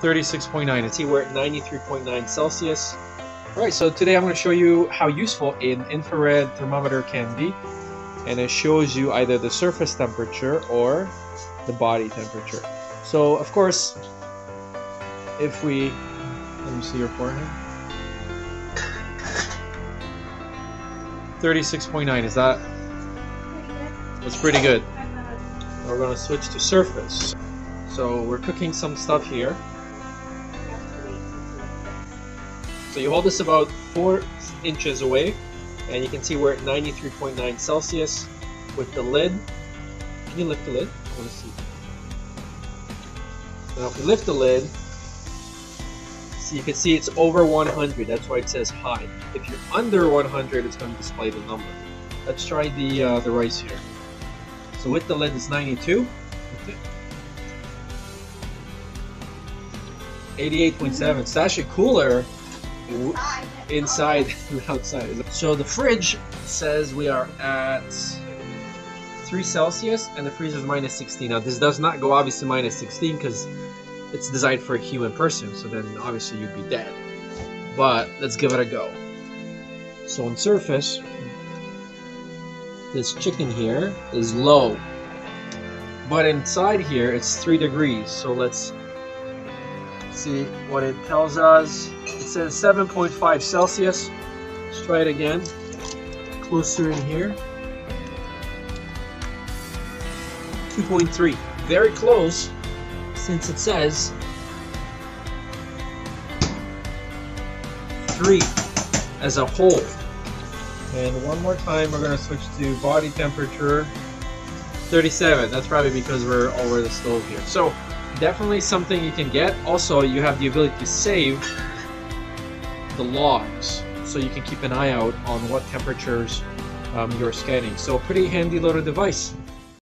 36.9 and see we're at 93.9 Celsius. Alright, so today I'm going to show you how useful an infrared thermometer can be, and it shows you either the surface temperature or the body temperature. So of course, if we, let me see your forehead, 36.9, is that? That's pretty good. Now we're going to switch to surface. So we're cooking some stuff here. So you hold this about 4 inches away, and you can see we're at 93.9 Celsius with the lid. Can you lift the lid? I want to see. Now if we lift the lid, so you can see it's over 100. That's why it says high. If you're under 100, it's going to display the number. Let's try the rice here. So with the lid, it's 92. 88.7. It's actually cooler inside than outside. So the fridge says we are at 3 Celsius and the freezer is minus 16. Now this does not go obviously minus 16 because it's designed for a human person. So then obviously you'd be dead. But let's give it a go. So on surface, this chicken here is low. But inside here it's 3 degrees. So let's see what it tells us. It says 7.5 Celsius. Let's try it again. Closer in here. 2.3. Very close, since it says 3 as a whole. And one more time, we're going to switch to body temperature. 37. That's probably because we're over the stove here. So definitely something you can get. Also, you have the ability to save the logs, so you can keep an eye out on what temperatures you're scanning. So pretty handy little device.